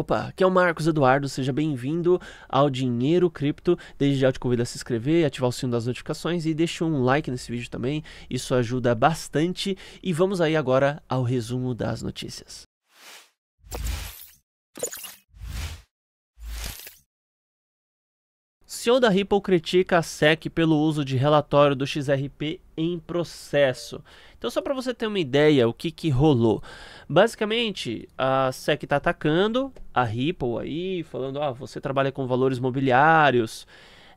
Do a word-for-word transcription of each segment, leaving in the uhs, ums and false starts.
Opa, aqui é o Marcos Eduardo, seja bem-vindo ao Dinheiro Crypto. Desde já eu te convido a se inscrever, ativar o sino das notificações e deixa um like nesse vídeo também, isso ajuda bastante. E vamos aí agora ao resumo das notícias. C E O da Ripple critica a S E C pelo uso de relatório do X R P em processo. Então, só para você ter uma ideia, o que que rolou? Basicamente, a S E C está atacando a Ripple aí, falando, ah, você trabalha com valores mobiliários,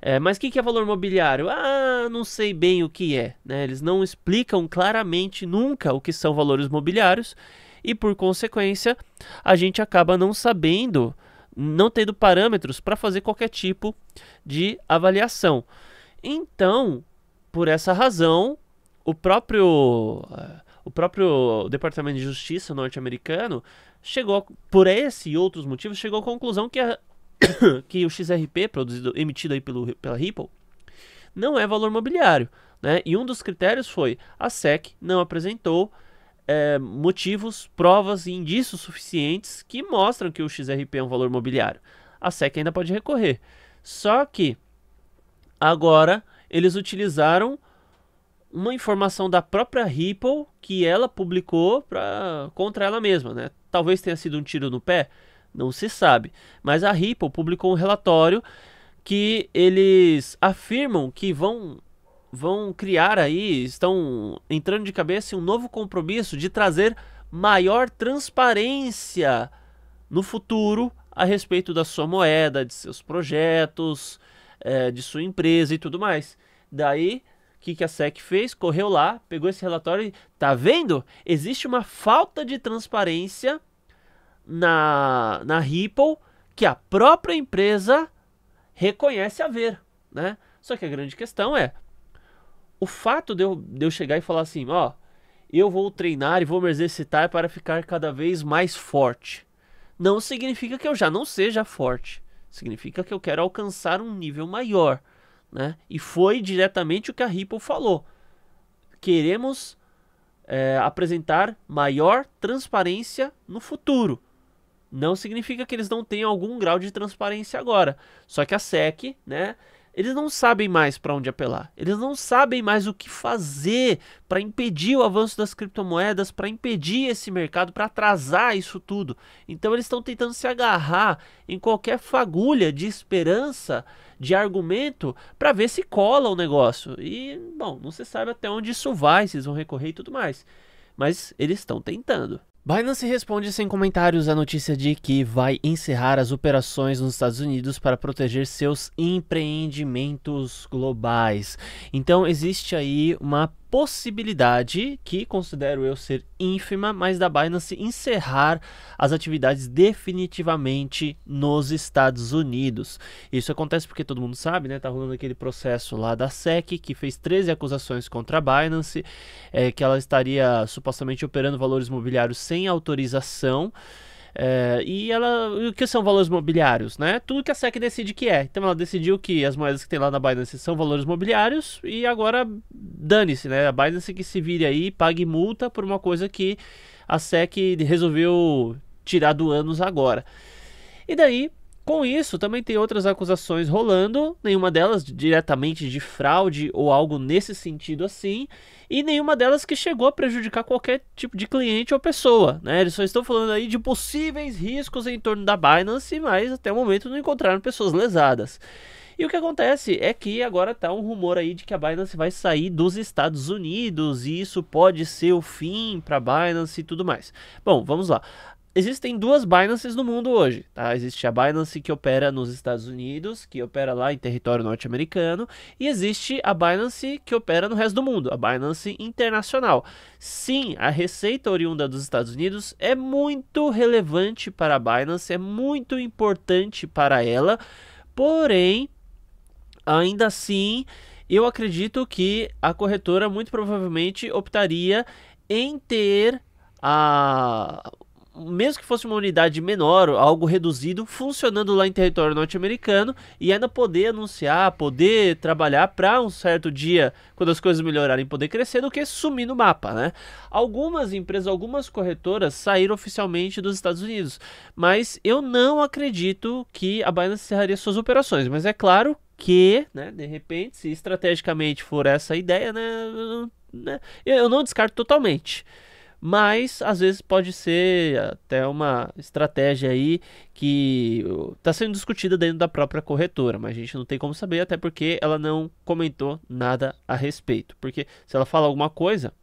é, mas o que que é valor mobiliário? Ah, não sei bem o que é, né? Eles não explicam claramente nunca o que são valores mobiliários e, por consequência, a gente acaba não sabendo, não tendo parâmetros para fazer qualquer tipo de avaliação. Então, por essa razão, o próprio, o próprio Departamento de Justiça norte-americano chegou, por esse e outros motivos, chegou à conclusão que, a, que o X R P produzido, emitido aí pelo, pela Ripple não é valor mobiliário, né? E um dos critérios foi a S E C não apresentou É, motivos, provas e indícios suficientes que mostram que o X R P é um valor mobiliário. A S E C ainda pode recorrer. Só que agora eles utilizaram uma informação da própria Ripple que ela publicou pra, contra ela mesma, né? Talvez tenha sido um tiro no pé, não se sabe. Mas a Ripple publicou um relatório que eles afirmam que vão... vão criar aí, estão entrando de cabeça em um novo compromisso de trazer maior transparência no futuro a respeito da sua moeda, de seus projetos, é, de sua empresa e tudo mais. Daí, o que, que a S E C fez? Correu lá, pegou esse relatório e, tá vendo? Existe uma falta de transparência na, na Ripple que a própria empresa reconhece haver, né? Só que a grande questão é, o fato de eu, de eu chegar e falar assim, ó, eu vou treinar e vou me exercitar para ficar cada vez mais forte, não significa que eu já não seja forte. Significa que eu quero alcançar um nível maior, né? E foi diretamente o que a Ripple falou. Queremos é, apresentar maior transparência no futuro. Não significa que eles não tenham algum grau de transparência agora. Só que a S E C, né? Eles não sabem mais para onde apelar. Eles não sabem mais o que fazer para impedir o avanço das criptomoedas, para impedir esse mercado, para atrasar isso tudo. Então eles estão tentando se agarrar em qualquer fagulha de esperança, de argumento, para ver se cola o negócio. E, bom, não se sabe até onde isso vai, se eles vão recorrer e tudo mais. Mas eles estão tentando. Binance responde sem comentários à notícia de que vai encerrar as operações nos Estados Unidos para proteger seus empreendimentos globais. Então existe aí uma possibilidade, que considero eu ser ínfima, mas da Binance encerrar as atividades definitivamente nos Estados Unidos. Isso acontece porque todo mundo sabe, né? Tá rolando aquele processo lá da S E C, que fez treze acusações contra a Binance, é, que ela estaria supostamente operando valores mobiliários sem autorização. É, e ela, o que são valores mobiliários, né? Tudo que a S E C decide que é. Então ela decidiu que as moedas que tem lá na Binance são valores mobiliários e agora dane-se, né? A Binance que se vire aí, pague multa por uma coisa que a S E C resolveu tirar do ânus agora. E daí, com isso, também tem outras acusações rolando, nenhuma delas diretamente de fraude ou algo nesse sentido assim, e nenhuma delas que chegou a prejudicar qualquer tipo de cliente ou pessoa, né? Eles só estão falando aí de possíveis riscos em torno da Binance, mas até o momento não encontraram pessoas lesadas. E o que acontece é que agora tá um rumor aí de que a Binance vai sair dos Estados Unidos e isso pode ser o fim para a Binance e tudo mais. Bom, vamos lá. Existem duas Binances no mundo hoje, tá? Existe a Binance que opera nos Estados Unidos, que opera lá em território norte-americano, e existe a Binance que opera no resto do mundo, a Binance internacional. Sim, a receita oriunda dos Estados Unidos é muito relevante para a Binance, é muito importante para ela, porém, ainda assim, eu acredito que a corretora muito provavelmente optaria em ter a... mesmo que fosse uma unidade menor, algo reduzido, funcionando lá em território norte-americano e ainda poder anunciar, poder trabalhar para um certo dia, quando as coisas melhorarem, poder crescer, do que sumir no mapa, né? Algumas empresas, algumas corretoras saíram oficialmente dos Estados Unidos, mas eu não acredito que a Binance encerraria suas operações, mas é claro que, né, de repente, se estrategicamente for essa a ideia, né, eu não descarto totalmente. Mas, às vezes, pode ser até uma estratégia aí que está sendo discutida dentro da própria corretora. Mas a gente não tem como saber, até porque ela não comentou nada a respeito. Porque se ela fala alguma coisa,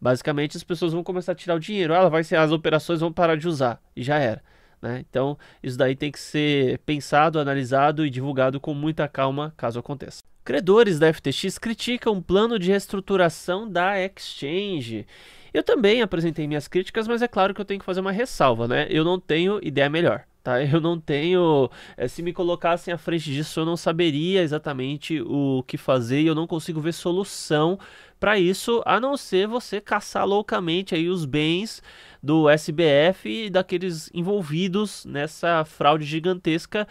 basicamente as pessoas vão começar a tirar o dinheiro. Ela vai ser, as operações vão parar de usar e já era, né? Então, isso daí tem que ser pensado, analisado e divulgado com muita calma, caso aconteça. Credores da F T X criticam o plano de reestruturação da exchange. Eu também apresentei minhas críticas, mas é claro que eu tenho que fazer uma ressalva, né? Eu não tenho ideia melhor, tá? Eu não tenho... É, se me colocassem à frente disso, eu não saberia exatamente o que fazer e eu não consigo ver solução para isso, a não ser você caçar loucamente aí os bens do S B F e daqueles envolvidos nessa fraude gigantesca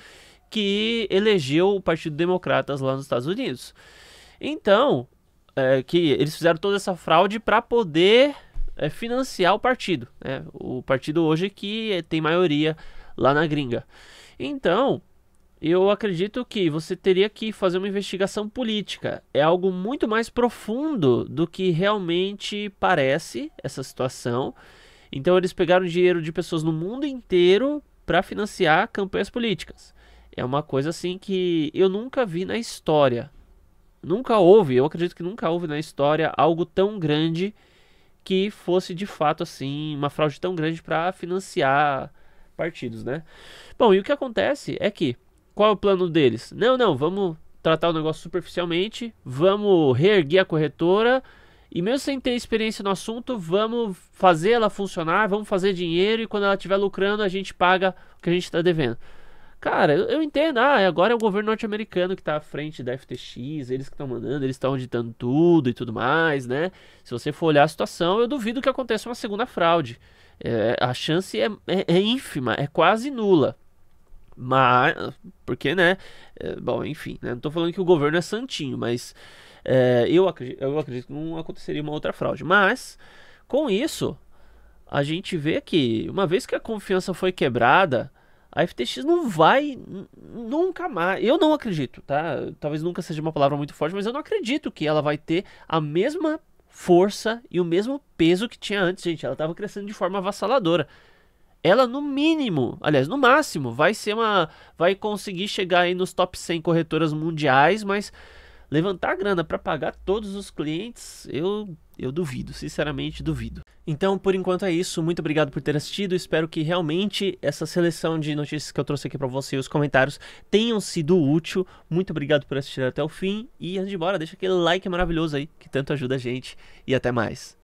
que elegeu o Partido Democratas lá nos Estados Unidos. Então, é, que eles fizeram toda essa fraude para poder é, financiar o partido, né? O partido hoje que é, tem maioria lá na gringa. Então, eu acredito que você teria que fazer uma investigação política. É algo muito mais profundo do que realmente parece essa situação. Então, eles pegaram dinheiro de pessoas no mundo inteiro para financiar campanhas políticas. É uma coisa assim que eu nunca vi na história. Nunca houve, eu acredito que nunca houve na história algo tão grande que fosse de fato assim, uma fraude tão grande para financiar partidos, né? Bom, e o que acontece é que, qual é o plano deles? Não, não, vamos tratar o negócio superficialmente, vamos reerguer a corretora e mesmo sem ter experiência no assunto, vamos fazer ela funcionar, vamos fazer dinheiro e quando ela estiver lucrando a gente paga o que a gente está devendo. Cara, eu entendo, ah, agora é o governo norte-americano que tá à frente da F T X, eles que estão mandando, eles estão ditando tudo e tudo mais, né? Se você for olhar a situação, eu duvido que aconteça uma segunda fraude. É, a chance é, é, é ínfima, é quase nula. Mas, porque, né? É, bom, enfim, né? Não tô falando que o governo é santinho, mas é, eu, acredito, eu acredito que não aconteceria uma outra fraude. Mas, com isso, a gente vê que, uma vez que a confiança foi quebrada, a F T X não vai nunca mais, eu não acredito, tá? Talvez nunca seja uma palavra muito forte, mas eu não acredito que ela vai ter a mesma força e o mesmo peso que tinha antes, gente. Ela estava crescendo de forma avassaladora. Ela no mínimo, aliás, no máximo, vai ser uma, vai conseguir chegar aí nos top cem corretoras mundiais, mas levantar a grana para pagar todos os clientes, eu, eu duvido, sinceramente duvido. Então, por enquanto é isso. Muito obrigado por ter assistido. Espero que realmente essa seleção de notícias que eu trouxe aqui para você e os comentários tenham sido útil. Muito obrigado por assistir até o fim. E antes de ir embora, deixa aquele like maravilhoso aí que tanto ajuda a gente. E até mais.